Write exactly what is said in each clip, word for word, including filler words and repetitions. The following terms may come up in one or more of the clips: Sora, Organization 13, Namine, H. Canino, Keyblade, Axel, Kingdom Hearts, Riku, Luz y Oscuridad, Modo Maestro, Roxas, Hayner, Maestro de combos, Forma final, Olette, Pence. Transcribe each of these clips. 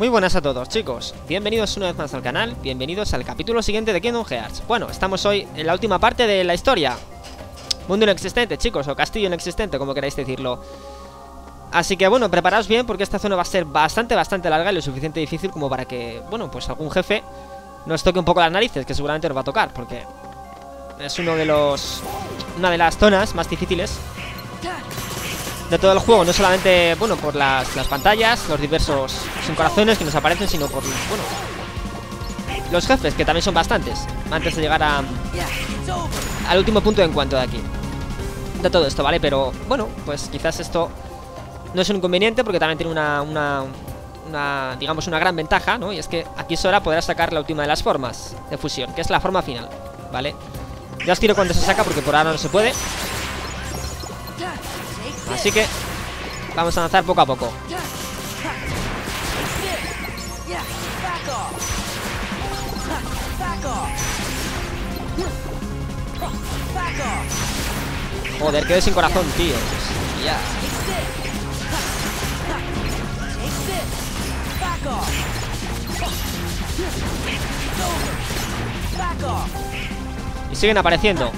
Muy buenas a todos, chicos, bienvenidos una vez más al canal, bienvenidos al capítulo siguiente de Kingdom Hearts. Bueno, estamos hoy en la última parte de la historia. Mundo inexistente, chicos, o castillo inexistente, como queráis decirlo. Así que bueno, preparaos bien porque esta zona va a ser bastante, bastante larga y lo suficiente difícil como para que, bueno, pues algún jefe nos toque un poco las narices, que seguramente nos va a tocar, porque es uno de los... una de las zonas más difíciles de todo el juego, no solamente, bueno, por las, las pantallas, los diversos sin corazones que nos aparecen, sino por, bueno, los jefes, que también son bastantes, antes de llegar a, al último punto de encuentro de aquí, de todo esto, ¿vale? Pero, bueno, pues quizás esto no es un inconveniente, porque también tiene una, una, una digamos, una gran ventaja, ¿no? Y es que aquí Sora podrá sacar la última de las formas de fusión, que es la forma final, ¿vale? Ya os tiro cuando se saca, porque por ahora no se puede. Así que vamos a avanzar poco a poco. Joder, quedé sin corazón, tío. Ya. Y siguen apareciendo.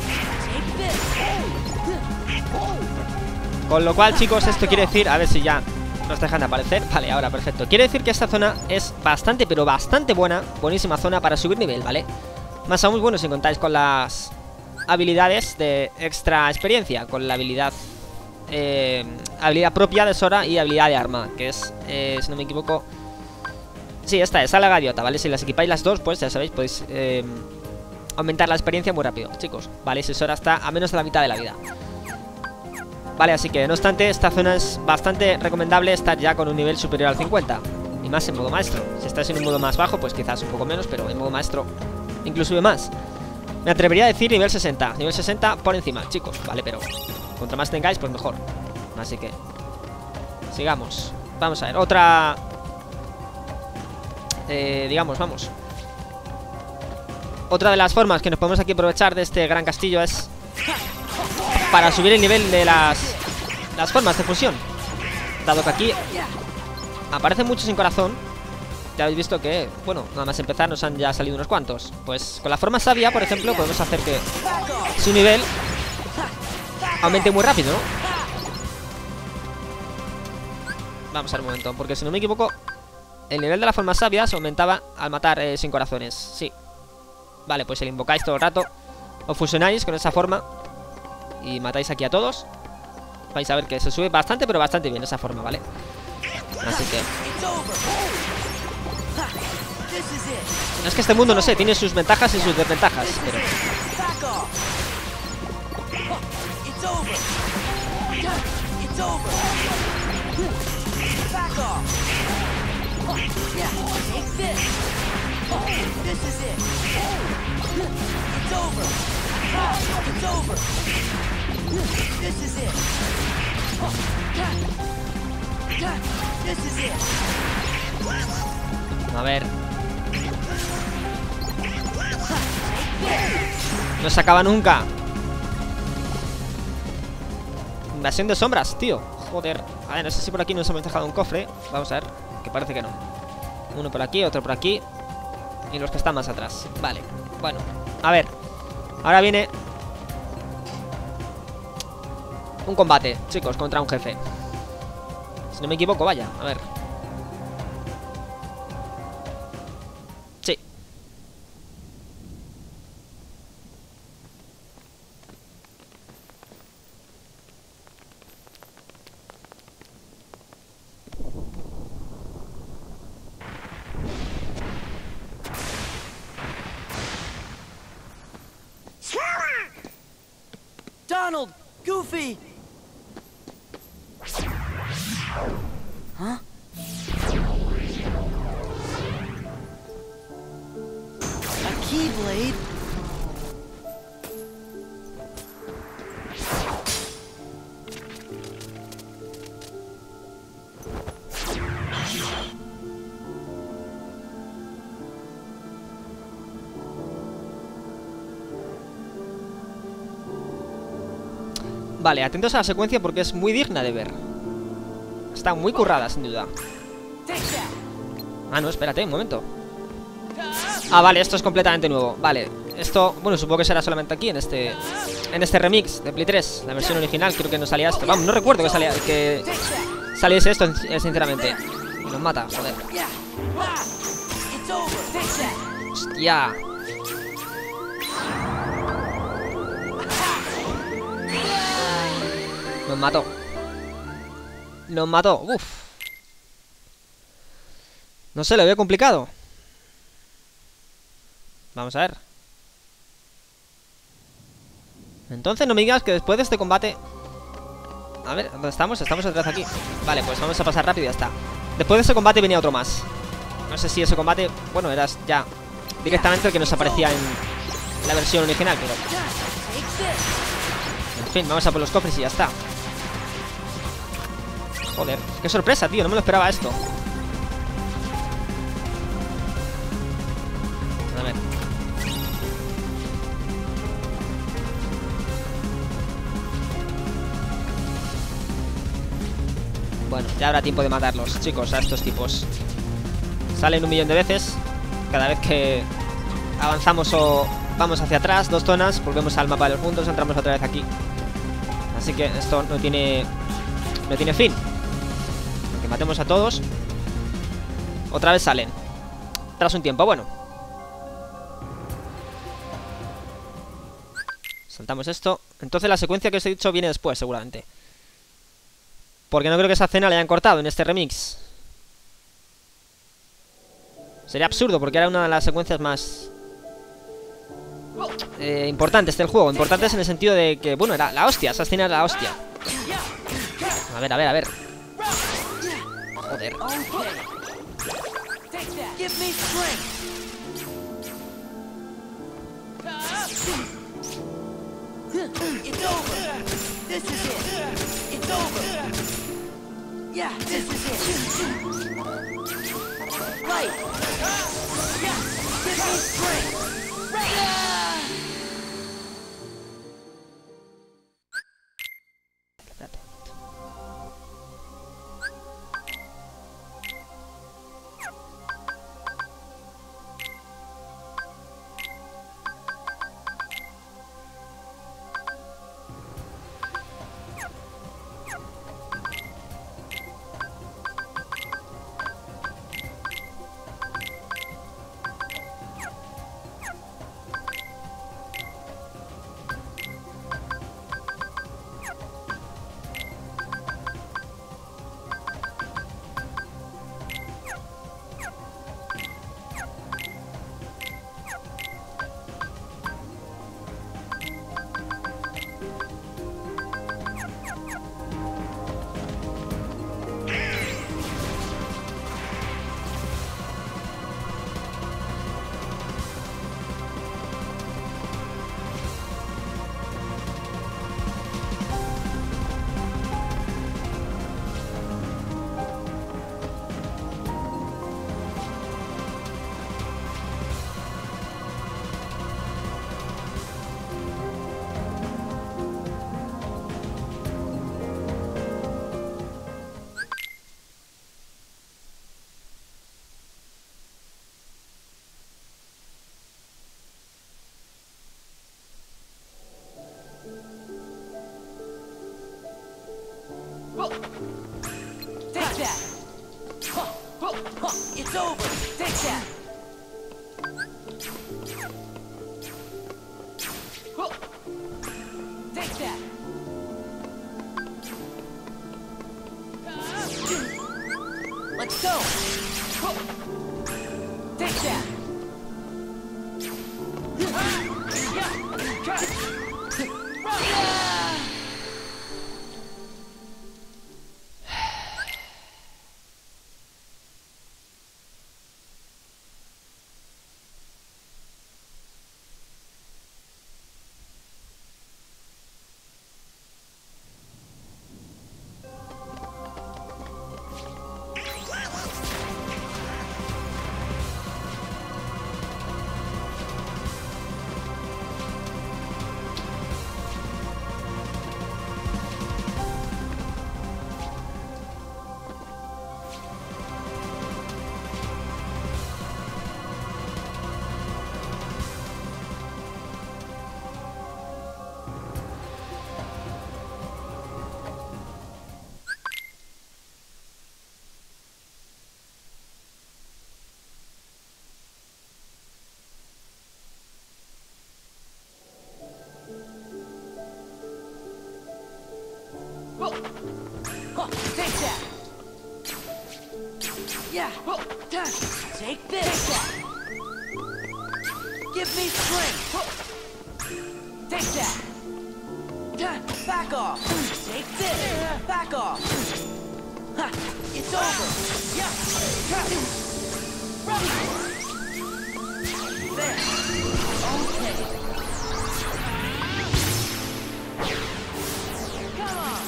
Con lo cual, chicos, esto quiere decir... A ver si ya nos dejan de aparecer. Vale, ahora, perfecto. Quiere decir que esta zona es bastante, pero bastante buena. Buenísima zona para subir nivel, ¿vale? Más aún, bueno, si contáis con las habilidades de extra experiencia. Con la habilidad... Eh, habilidad propia de Sora y habilidad de arma. Que es, eh, si no me equivoco... Sí, esta es, a la gaviota, ¿vale? Si las equipáis las dos, pues ya sabéis, podéis eh, aumentar la experiencia muy rápido, chicos. Vale, si Sora está a menos de la mitad de la vida. Vale, así que, no obstante, esta zona es bastante recomendable estar ya con un nivel superior al cincuenta. Y más en modo maestro. Si estás en un modo más bajo, pues quizás un poco menos, pero en modo maestro inclusive más. Me atrevería a decir nivel sesenta. Nivel sesenta por encima, chicos. Vale, pero contra más tengáis, pues mejor. Así que sigamos. Vamos a ver, otra... Eh, digamos, vamos. Otra de las formas que nos podemos aquí aprovechar de este gran castillo es... para subir el nivel de las, las formas de fusión. Dado que aquí aparecen muchos sin corazón. Ya habéis visto que, bueno, nada más empezar nos han ya salido unos cuantos. Pues con la forma sabia, por ejemplo, podemos hacer que su nivel aumente muy rápido, ¿no? Vamos a ver un momento, porque si no me equivoco, el nivel de la forma sabia se aumentaba al matar eh, sin corazones. Sí. Vale, pues si le invocáis todo el rato, os fusionáis con esa forma y matáis aquí a todos, vais a ver que se sube bastante, pero bastante bien esa forma, ¿vale? Así que... es que este mundo, no sé, tiene sus ventajas y sus desventajas, pero... A ver. No se acaba nunca. Invasión de sombras, tío. Joder. A ver, no sé si por aquí nos hemos dejado un cofre. Vamos a ver, que parece que no. Uno por aquí, otro por aquí. Y los que están más atrás. Vale, bueno, a ver. Ahora viene un combate, chicos, contra un jefe. Si no me equivoco, vaya, a ver. Sí. Donald, Goofy. ¿Ah? A Keyblade. Vale, atentos a la secuencia porque es muy digna de ver. Está muy currada, sin duda. Ah, no, espérate, un momento. Ah, vale, esto es completamente nuevo. Vale, esto, bueno, supongo que será solamente aquí, en este en este remix de Play tres. La versión original creo que no salía esto. Vamos, no recuerdo que salía, que saliese esto, sinceramente. Y nos mata, joder. Hostia. Nos mató. Nos mató, uff. No sé, lo veo complicado. Vamos a ver. Entonces no me digas que después de este combate... A ver, ¿dónde estamos? Estamos atrás aquí. Vale, pues vamos a pasar rápido y ya está. Después de ese combate venía otro más. No sé si ese combate... Bueno, era ya directamente el que nos aparecía en la versión original, pero... En fin, vamos a por los cofres y ya está. Joder, qué sorpresa, tío, no me lo esperaba esto. A ver. Bueno, ya habrá tiempo de matarlos, chicos, a estos tipos. Salen un millón de veces. Cada vez que avanzamos o vamos hacia atrás, dos zonas, volvemos al mapa de los mundos, entramos otra vez aquí. Así que esto no tiene... no tiene fin. Aunque matemos a todos, otra vez salen. Tras un tiempo, bueno. Saltamos esto. Entonces la secuencia que os he dicho viene después, seguramente. Porque no creo que esa escena la hayan cortado en este remix. Sería absurdo, porque era una de las secuencias más... Eh, importantes del juego. Importantes en el sentido de que, bueno, era la hostia. Esa escena era la hostia. A ver, a ver, a ver. Joder. Yeah. Take this. Give me strength. Take that. Back off. Take this. Back off. It's over. Yeah. Right. There. Okay. Come on.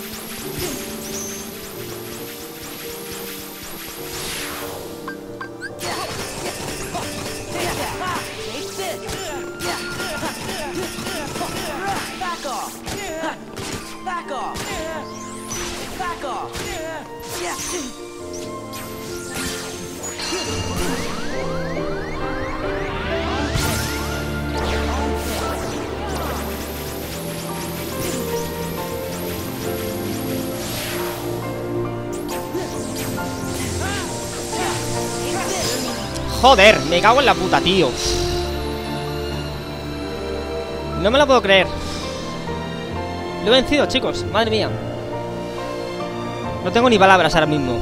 Back off! Back off! Back off! Yeah! Joder, me cago en la puta, tío. No me lo puedo creer. Lo he vencido, chicos, madre mía. No tengo ni palabras ahora mismo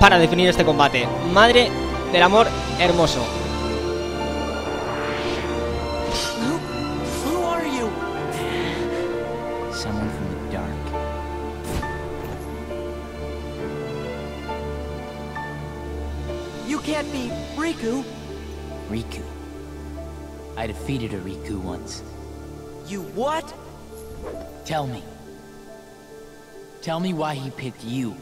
para definir este combate. Madre del amor hermoso. You can't be Riku. Riku. I defeated a Riku once. You what? Tell me. Tell me why he picked you.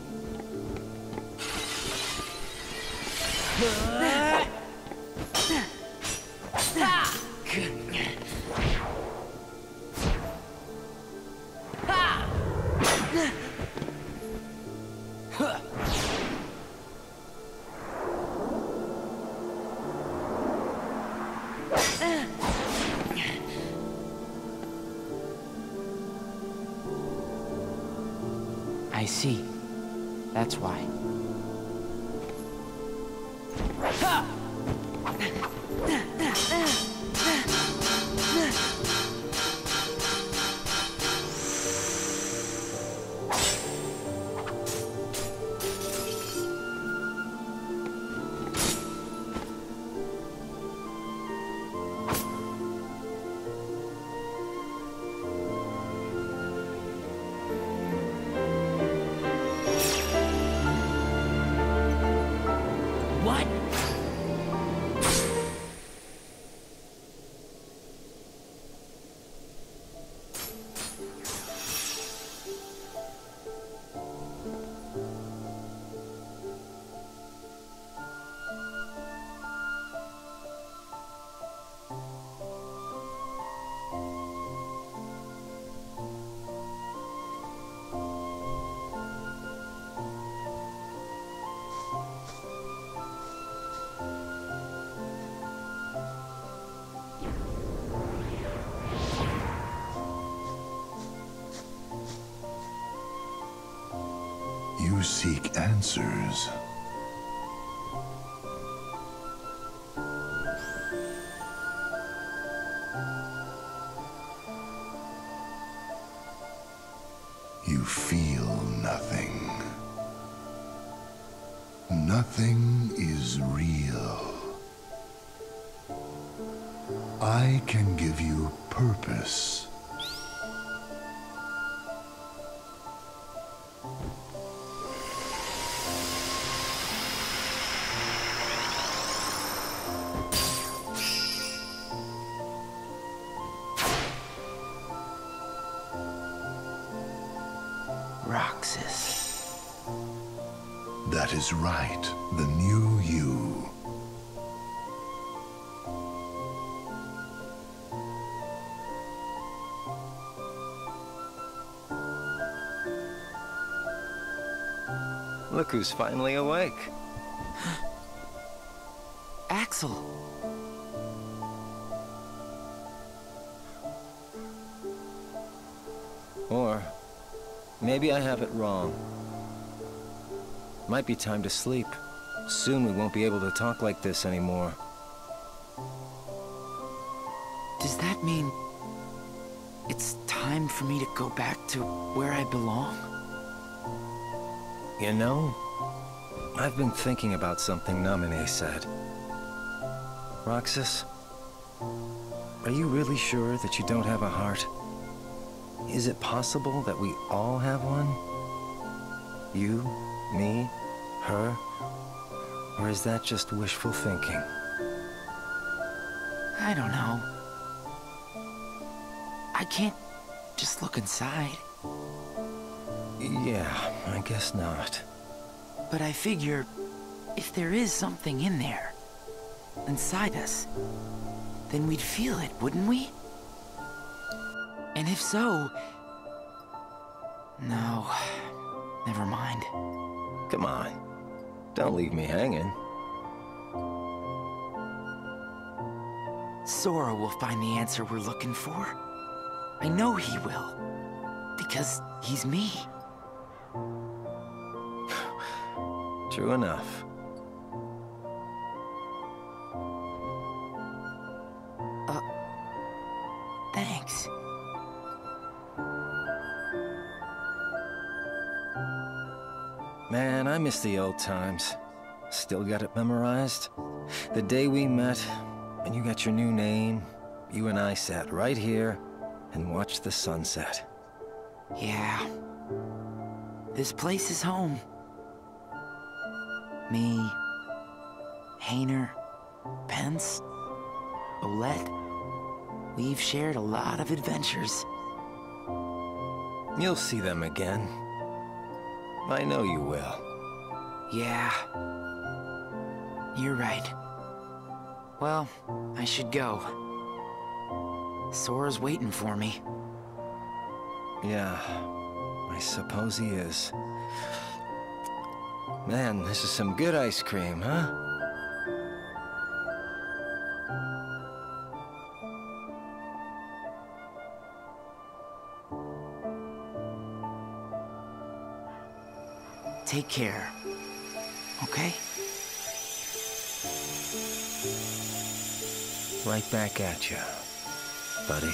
You seek answers. You feel nothing. Nothing is real. I can give you purpose. Right, the new you. Look who's finally awake. Axel. Or maybe I have it wrong. Might be time to sleep. Soon we won't be able to talk like this anymore. Does that mean it's time for me to go back to where I belong? You know, I've been thinking about something Namine said. Roxas, are you really sure that you don't have a heart? Is it possible that we all have one? You, me, her? Or is that just wishful thinking? I don't know. I can't just look inside. Yeah, I guess not. But I figure, if there is something in there, inside us, then we'd feel it, wouldn't we? And if so... No, never mind. Come on, don't leave me hanging. Sora will find the answer we're looking for. I know he will, because he's me. True enough. Uh, thanks. Man, I miss the old times. Still got it memorized. The day we met, and you got your new name, you and I sat right here and watched the sunset. Yeah. This place is home. Me, Hayner, Pence, Olette, we've shared a lot of adventures. You'll see them again. I know you will. Yeah. You're right. Well, I should go. Sora's waiting for me. Yeah, I suppose he is. Man, this is some good ice cream, huh? Take care, okay? Right back at you, buddy.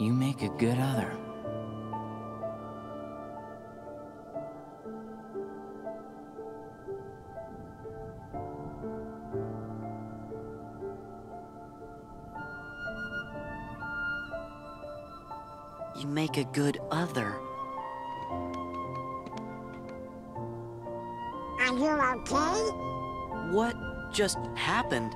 You make a good other. You make a good other. Are you okay? What just happened?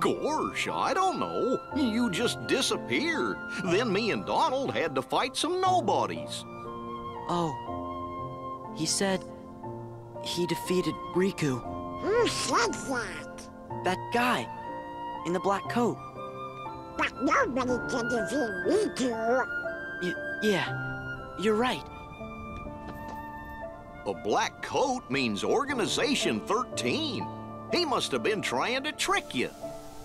Gosh, I don't know. You just disappeared. Then me and Donald had to fight some nobodies. Oh. He said he defeated Riku. Who said that? That guy in the black coat. But nobody can defeat Riku. Y yeah, you're right. A black coat means Organization thirteen. He must have been trying to trick you.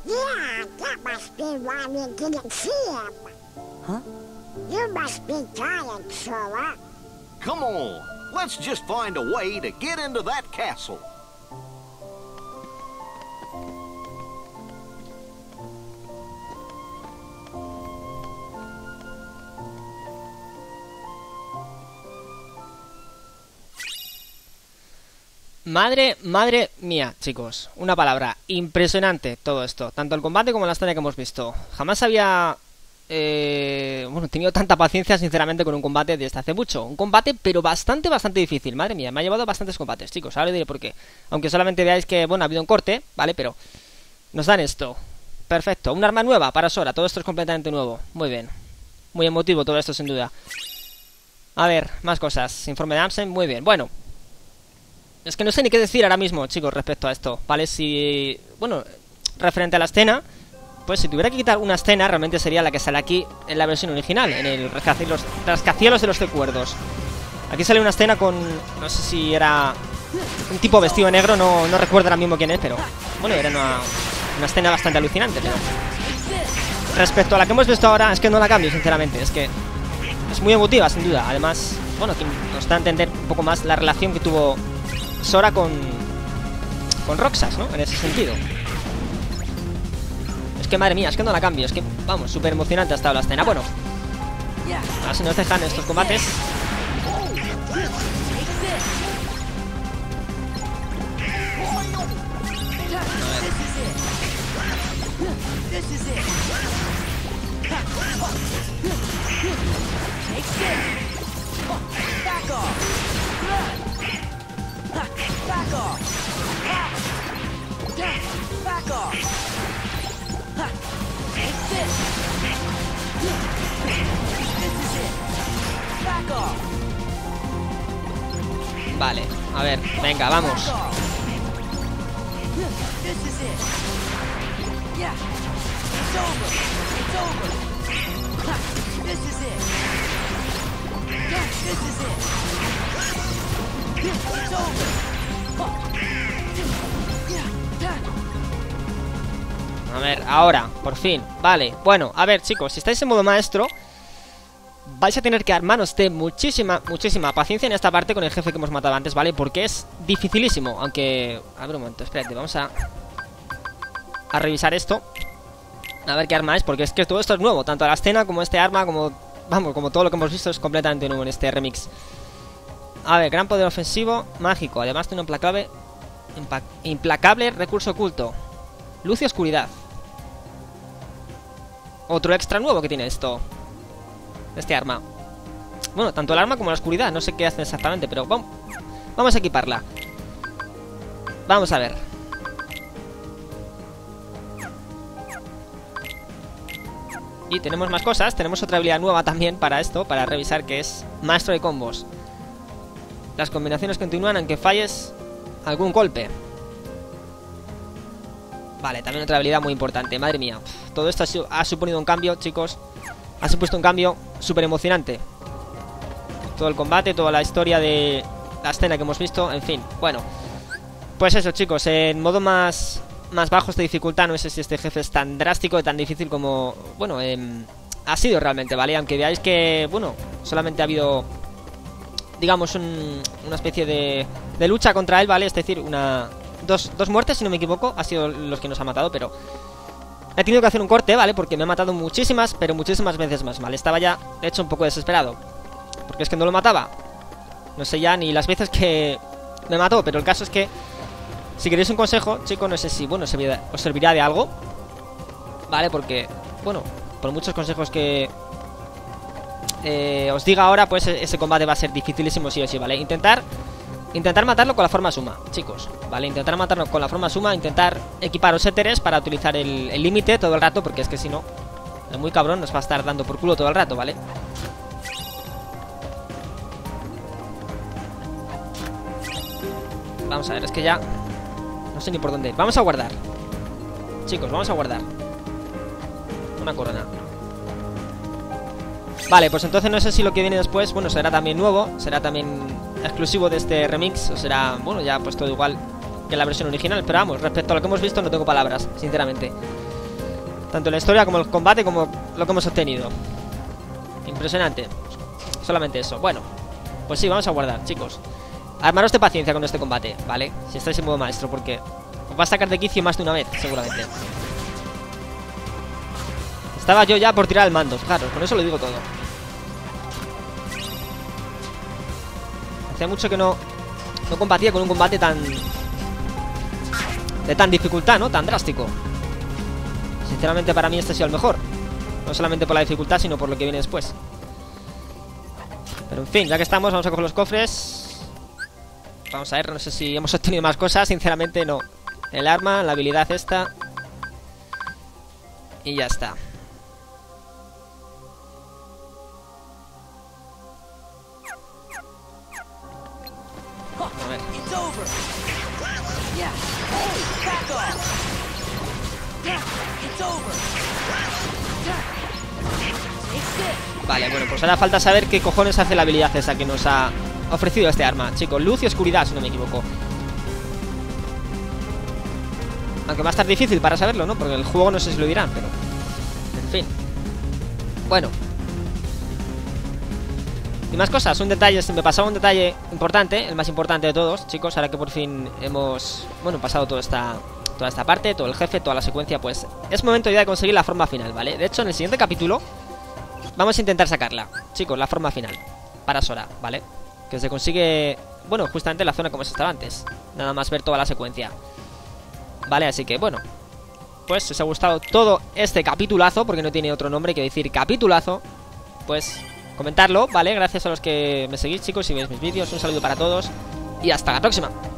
Yeah, that must be why we didn't see him. Huh? You must be tired, Sora. Come on, let's just find a way to get into that castle. Madre, madre mía, chicos. Una palabra. Impresionante todo esto. Tanto el combate como la historia que hemos visto. Jamás había... Eh, bueno, tenido tanta paciencia, sinceramente, con un combate desde hace mucho. Un combate, pero bastante, bastante difícil. Madre mía, me ha llevado bastantes combates, chicos. Ahora os diré por qué. Aunque solamente veáis que, bueno, ha habido un corte, ¿vale? Pero nos dan esto. Perfecto. Un arma nueva para Sora. Todo esto es completamente nuevo. Muy bien. Muy emotivo todo esto, sin duda. A ver, más cosas. Informe de Amsen. Muy bien. Bueno. Es que no sé ni qué decir ahora mismo, chicos, respecto a esto, ¿vale? Si... Bueno, referente a la escena, Pues si tuviera que quitar una escena, realmente sería la que sale aquí en la versión original, en el rascacielos, rascacielos de los recuerdos. Aquí sale una escena con, no sé si era un tipo vestido negro, no, no recuerdo ahora mismo quién es, pero bueno, era una, una escena bastante alucinante. Pero respecto a la que hemos visto ahora, es que no la cambio, sinceramente, es que es muy emotiva, sin duda. Además, bueno, aquí nos da a entender un poco más la relación que tuvo Sora con, con Roxas, ¿no? En ese sentido. Madre mía, es que no la cambio, es que, vamos, súper emocionante ha estado la escena. Bueno, ahora si nos dejan estos combates. Vale, a ver, venga, vamos. A ver, ahora, por fin, vale. Bueno, a ver, chicos, si estáis en modo maestro, vais a tener que armaros de muchísima, muchísima paciencia en esta parte con el jefe que hemos matado antes, ¿vale? Porque es dificilísimo, aunque... A ver, un momento, espérate, vamos a... a revisar esto, a ver qué arma es, porque es que todo esto es nuevo, tanto la escena como este arma, como... vamos, como todo lo que hemos visto es completamente nuevo en este remix. A ver, gran poder ofensivo, mágico, además tiene un implacable... implacable recurso oculto, luz y oscuridad. Otro extra nuevo que tiene esto, este arma. Bueno, tanto el arma como la oscuridad, no sé qué hacen exactamente, pero vamos, vamos a equiparla. Vamos a ver. Y tenemos más cosas, tenemos otra habilidad nueva también para esto, para revisar, que es maestro de combos. Las combinaciones continúan aunque falles algún golpe. Vale, también otra habilidad muy importante, madre mía. Uf, todo esto ha, su ha suponido un cambio, chicos. Ha supuesto un cambio súper emocionante. Todo el combate, toda la historia de la escena que hemos visto, en fin. Bueno, pues eso, chicos. En modo más, más bajos de dificultad, no sé si este jefe es tan drástico y tan difícil como... Bueno, eh, ha sido realmente, ¿vale? Aunque veáis que, bueno, solamente ha habido, digamos, un, una especie de, de lucha contra él, ¿vale? Es decir, una... Dos, dos muertes, si no me equivoco, ha sido los que nos ha matado, pero he tenido que hacer un corte, ¿vale? Porque me ha matado muchísimas, pero muchísimas veces más, ¿vale? Estaba ya, de hecho, un poco desesperado, porque es que no lo mataba. No sé ya ni las veces que me mató, pero el caso es que, si queréis un consejo, chicos, no sé si, bueno, os servirá de algo, ¿vale? Porque, bueno, por muchos consejos que eh, os diga ahora, pues ese combate va a ser dificilísimo sí o sí, ¿vale? Intentar... Intentar matarlo con la forma suma, chicos, ¿vale? Intentar matarlo con la forma suma, intentar equipar los éteres para utilizar el límite todo el rato, porque es que si no, es muy cabrón, nos va a estar dando por culo todo el rato, ¿vale? Vamos a ver, es que ya no sé ni por dónde ir. Vamos a guardar, chicos, vamos a guardar. Una corona. Vale, pues entonces no sé si lo que viene después, bueno, será también nuevo, será también... exclusivo de este remix, o será, bueno, ya pues todo igual que la versión original. Pero vamos, respecto a lo que hemos visto no tengo palabras, sinceramente. Tanto la historia como el combate, como lo que hemos obtenido. Impresionante. Solamente eso, bueno. Pues sí, vamos a guardar, chicos. Armaros de paciencia con este combate, ¿vale? Si estáis en modo maestro, porque os va a sacar de quicio más de una vez, seguramente. Estaba yo ya por tirar el mando, fijaros, con eso lo digo todo. Hacía mucho que no, no combatía con un combate tan... de tan dificultad, ¿no? Tan drástico. Sinceramente para mí este ha sido el mejor. No solamente por la dificultad, sino por lo que viene después. Pero en fin, ya que estamos, vamos a coger los cofres. Vamos a ver, no sé si hemos obtenido más cosas. Sinceramente no. El arma, la habilidad esta. Y ya está. A ver. Vale, bueno, pues ahora falta saber qué cojones hace la habilidad esa que nos ha ofrecido este arma. Chicos, luz y oscuridad, si no me equivoco. Aunque va a estar difícil para saberlo, ¿no? Porque el juego no sé si lo dirán, pero... en fin. Bueno. Y más cosas, un detalle, se me pasaba un detalle importante, el más importante de todos, chicos, ahora que por fin hemos, bueno, pasado toda esta, toda esta parte, todo el jefe, toda la secuencia, pues es momento ya de conseguir la forma final, ¿vale? De hecho, en el siguiente capítulo vamos a intentar sacarla, chicos, la forma final, para Sora, ¿vale? Que se consigue, bueno, justamente en la zona como se estaba antes, nada más ver toda la secuencia, ¿vale? Así que, bueno, pues si os ha gustado todo este capitulazo, porque no tiene otro nombre que decir capitulazo, pues... comentarlo, ¿vale? Gracias a los que me seguís, chicos, si veis mis vídeos. Un saludo para todos y hasta la próxima.